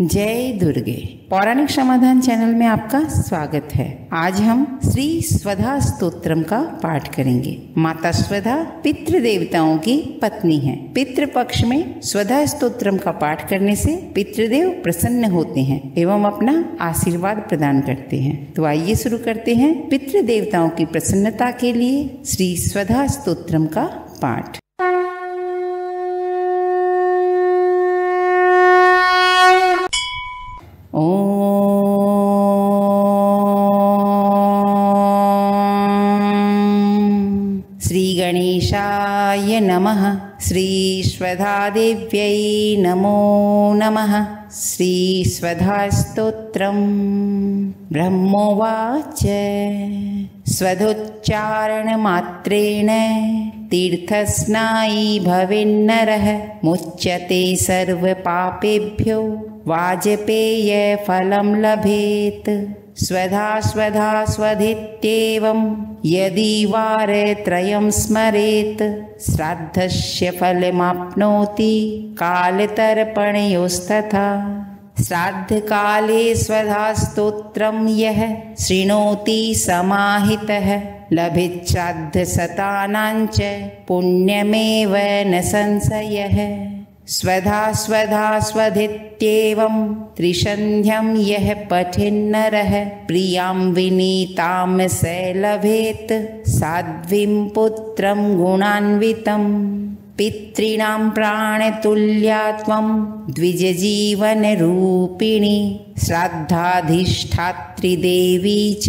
जय दुर्गे। पौराणिक समाधान चैनल में आपका स्वागत है। आज हम श्री स्वधा स्तोत्रम का पाठ करेंगे। माता स्वधा पितृ देवताओं की पत्नी है। पितृ पक्ष में स्वधा स्तोत्रम का पाठ करने से पितृदेव प्रसन्न होते हैं एवं अपना आशीर्वाद प्रदान करते हैं। तो आइए शुरू करते हैं पितृ देवताओं की प्रसन्नता के लिए श्री स्वधा स्तोत्रम का पाठ। गणेशाय नमः। श्री स्वधादेव्यै नमो नमः। श्री स्वधा स्तोत्रम। ब्रह्मोवाच। स्वधोच्चारण मात्रेण तीर्थस्नायी भवेन्नरः। मुच्यते सर्व पापेभ्यो वाजपेय फलं लभेत। स्वधा स्वधा स्वधेत्येवं यदि वारत्रयं स्मरेत् श्राद्धस्य फलमाप्नोति कालतर्पणयोस्तथा। श्राद्ध काले स्वधा स्तोत्रं यः शृणोति समाहितः लभेत् श्राद्ध शतानां च पुण्यमेव न संशयः। स्वधा स्वधा स्वधित्येवं त्रिसन्ध्यं यः पठेन्नरः प्रियां विनीतां स लभेत् साध्वीं पुत्रं गुणान्वितं। पितॄणां प्राणतुल्या त्वं द्विजजीवनरूपिणी श्राद्धाधिष्ठात्री देवी च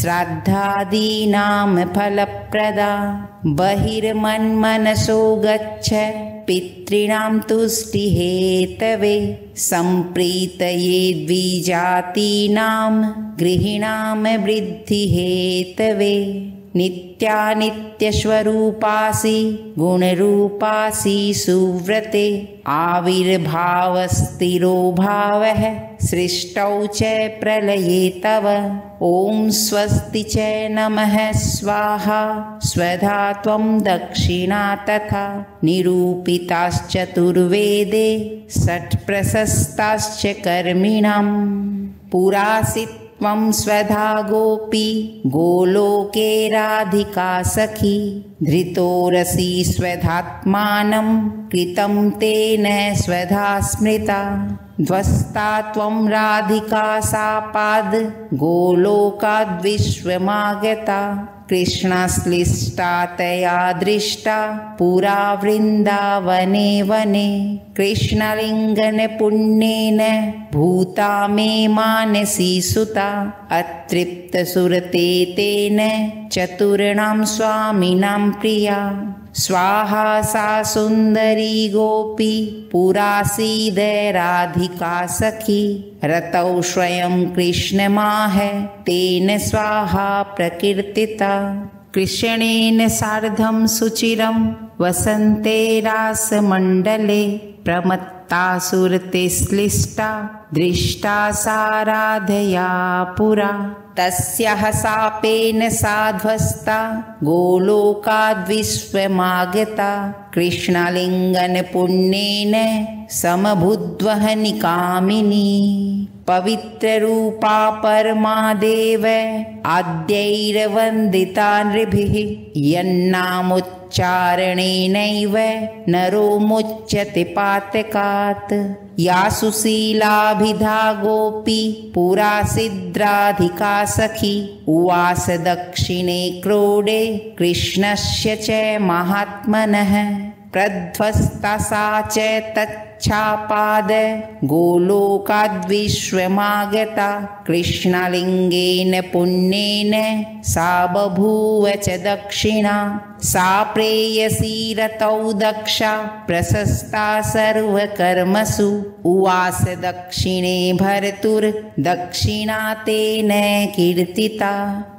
श्राद्धादीनां फलप्रदा। बहिर्मन्मनसो गच्छ पितॄणां तुष्टिहेतवे सम्प्रीतये द्विजातीनां गृहिणां वृद्धिहेतवे। नित्यानित्यस्वरूपासि गुणरूपासि सुव्रते आविर्भावस्तिरो भावः सृष्टौ च प्रलये तव। ॐ स्वस्ति च नमः स्वाहा। स्वधा त्वं दक्षिणा तथा निरूपिताश्चतुर्वेदे षट् प्रशस्ताश्च कर्मिणाम्। पुरासि त्वं स्वधा गोपी गोलोके राधिका सखी धृतोरसि स्वधात्मानं कृतं तेन स्वधा स्मृता। ध्वस्ता त्वं राधिका सापाद् गोलोकाद्विश्वमागता कृष्णाश्लिष्टा तया दृष्टा पुरा वृन्दावने वने। कृष्णलिङ्गेन पुण्येन भूता मे मानसी सुता अतृप्त सुरते तेन चतुर्णां स्वामिनां प्रिया। स्वाहा सा सुन्दरी गोपी पुरासीद राधिका सखी रतौ स्वयं कृष्णमाह तेन स्वाहा प्रकीर्तिता। कृष्णेन सार्धं सुचिरं वसन्ते रासमण्डले प्रमत्ता सुरते श्लिष्टा दृष्टा सा राधया पुरा। तस्याः सापेन साध्वस्ता गोलोकाद्विश्वमागता कृष्णलिङ्गेन पुण्येन समभूद्वः निकामिनी। पवित्ररूपा परमा देव आद्यैर्वन्दिता नृभिः यन्नामुच्चारणेनैव नरो मुच्यते पातकात्। या सुशीलाभिधा गोपी पुरासीद्राधिका सखी उवास दक्षिणे क्रोडे कृष्णस्य च महात्मनः। प्रध्वस्ता सा च तच्छापाद गोलोकाद्विश्वमागता कृष्णलिङ्गेन पुण्येन सा बभूव च दक्षिणा। सा प्रेयसी रतौ दक्षा प्रशस्ता सर्वकर्मसु उवास दक्षिणे भर्तुर्दक्षिणा तेन कीर्तिता।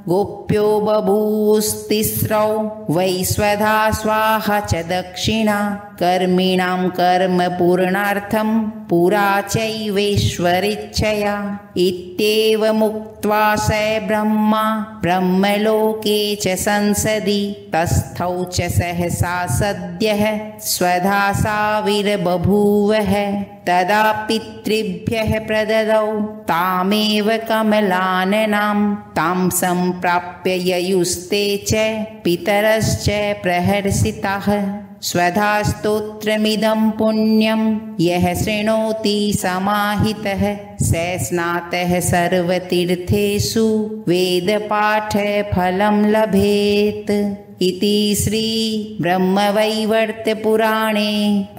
गोप्यो बभूवुस्तिस्रौ वै स्वधा स्वाहा च दक्षिणा। कर्मिणां कर्म पूर्णार्थं पुरा चैवेश्वरिच्छया इत्येव मुक्त्वा स ब्रह्मा ब्रह्मलोके च संसदि तस्थौ च सहसा सद्यः स्वधा साविर्बभूवः तदा पितृभ्यः प्रददौ तामेव कमलाननां तां सम्प्राप्य ययुस्ते च पितरश्च प्रहर्षिताः स्वधा स्तोत्रमिदं पुण्यं यः शृणोति समाहितः स स्नातः सर्वतीर्थेषु वेदपाठफलं लभेत्। इति श्री ब्रह्मवैवर्तपुराणे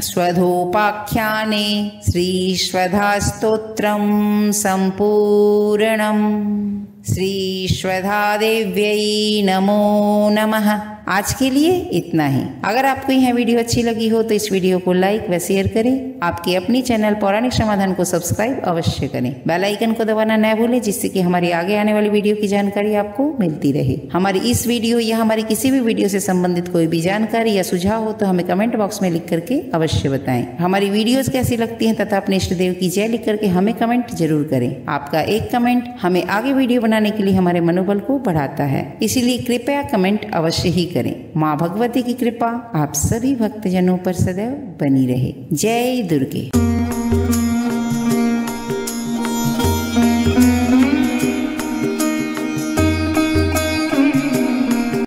स्वधोपाख्याने श्री स्वधा स्तोत्रं सम्पूर्णम्। श्री स्वधादेव्यै नमो नमः। आज के लिए इतना ही। अगर आपको यह वीडियो अच्छी लगी हो तो इस वीडियो को लाइक व शेयर करें। आपके अपनी चैनल पौराणिक समाधान को सब्सक्राइब अवश्य करें। बेल आइकन को दबाना न भूलें, जिससे कि हमारी आगे आने वाली वीडियो की जानकारी आपको मिलती रहे। हमारी इस वीडियो या हमारी किसी भी वीडियो से संबंधित कोई भी जानकारी या सुझाव हो तो हमें कमेंट बॉक्स में लिख करके अवश्य बताएं। हमारी वीडियोज कैसी लगती है तथा अपने इष्ट देव की जय लिख करके हमें कमेंट जरूर करें। आपका एक कमेंट हमें आगे वीडियो बनाने के लिए हमारे मनोबल को बढ़ाता है, इसीलिए कृपया कमेंट अवश्य ही करें। माँ भगवती की कृपा आप सभी भक्तजनों पर सदैव बनी रहे। जय दुर्गे।